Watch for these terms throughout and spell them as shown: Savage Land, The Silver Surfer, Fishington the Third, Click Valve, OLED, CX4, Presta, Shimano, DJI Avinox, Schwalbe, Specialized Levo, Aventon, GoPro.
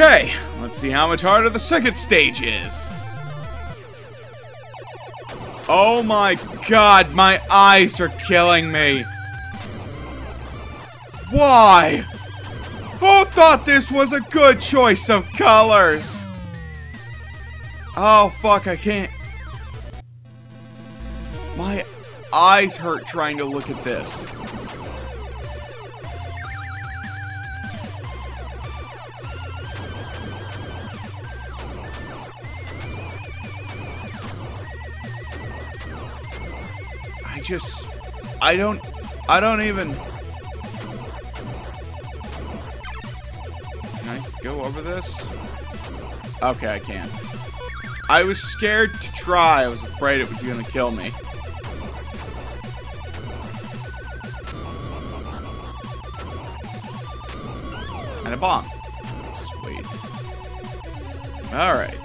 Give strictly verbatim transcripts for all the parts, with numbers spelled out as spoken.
Okay, let's see how much harder the second stage is. Oh my god, my eyes are killing me. Why? Who thought this was a good choice of colors? Oh fuck, I can't. My eyes hurt trying to look at this. I just... I don't... I don't even... Go over this? Okay, I can. I was scared to try. I was afraid it was gonna kill me. And a bomb. Sweet. Alright.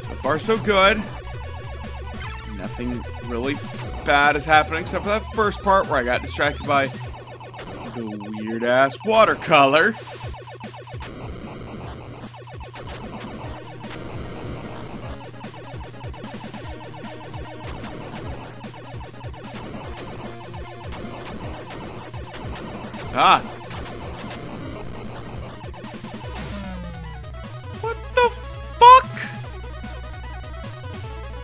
So far, so good. Nothing really bad is happening, except for that first part where I got distracted by the weird-ass watercolor. Ah! What the fuck?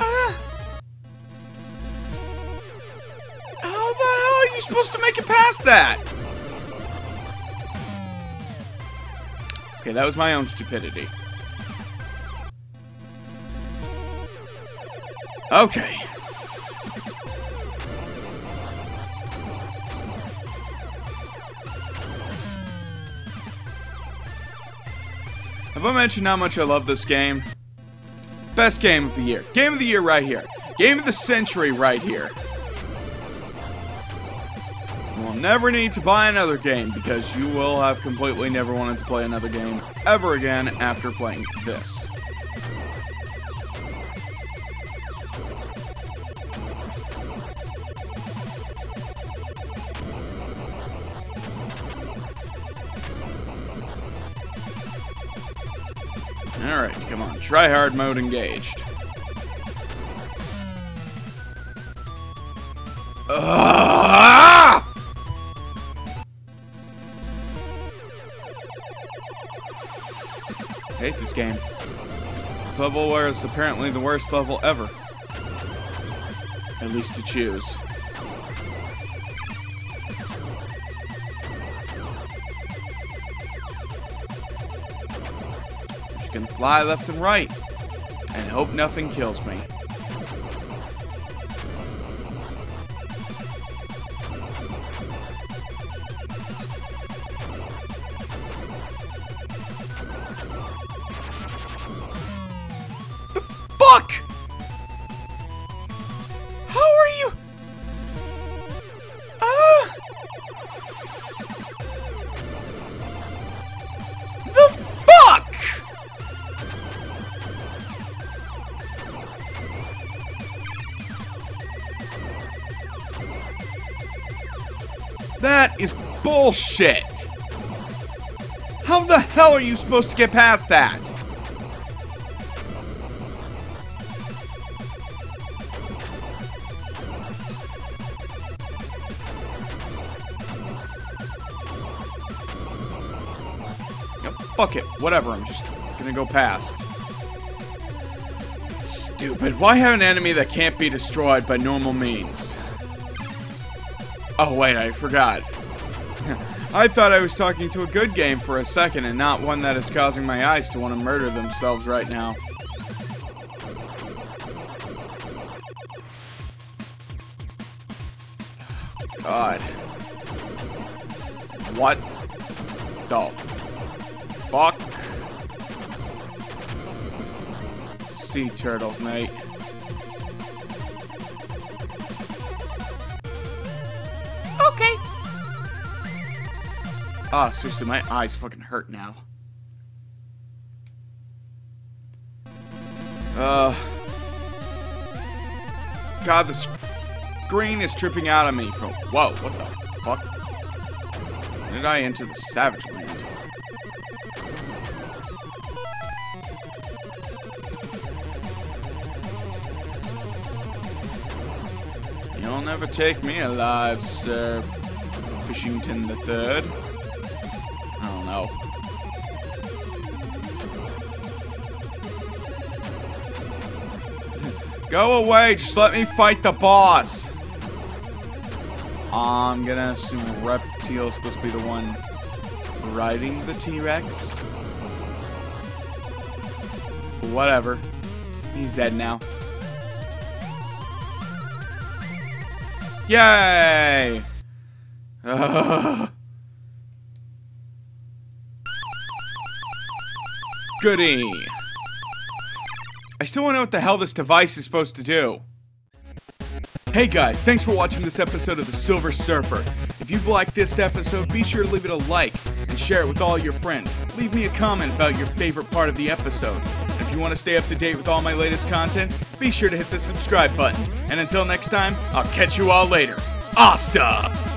Ah! How are you supposed to make it past that? Okay, that was my own stupidity. Okay. Have I mentioned how much I love this game? Best game of the year. Game of the year right here. Game of the century right here. Never need to buy another game, because you will have completely never wanted to play another game ever again after playing this. Alright, come on. Try hard mode engaged. Ugh! I hate this game. This level where it's apparently the worst level ever. At least to choose. I'm just gonna fly left and right. And hope nothing kills me. That is bullshit! How the hell are you supposed to get past that? Yep, fuck it, whatever, I'm just gonna go past. It's stupid, why have an enemy that can't be destroyed by normal means? Oh, wait, I forgot. I thought I was talking to a good game for a second and not one that is causing my eyes to want to murder themselves right now. God. What the fuck? Sea turtles, mate. Okay. Ah, oh, seriously, my eyes fucking hurt now. Uh. God, the sc screen is tripping out on me from... Whoa, what the fuck? When did I enter the Savage Land? You'll never take me alive, Sir Fishington the Third. I don't know. Go away, just let me fight the boss. I'm gonna assume Reptile's supposed to be the one riding the T-Rex. Whatever. He's dead now. Yay! Uh, goody! I still don't know what the hell this device is supposed to do. Hey guys, thanks for watching this episode of The Silver Surfer. If you've liked this episode, be sure to leave it a like and share it with all your friends. Leave me a comment about your favorite part of the episode. And if you want to stay up to date with all my latest content, be sure to hit the subscribe button. And until next time, I'll catch you all later. Hasta!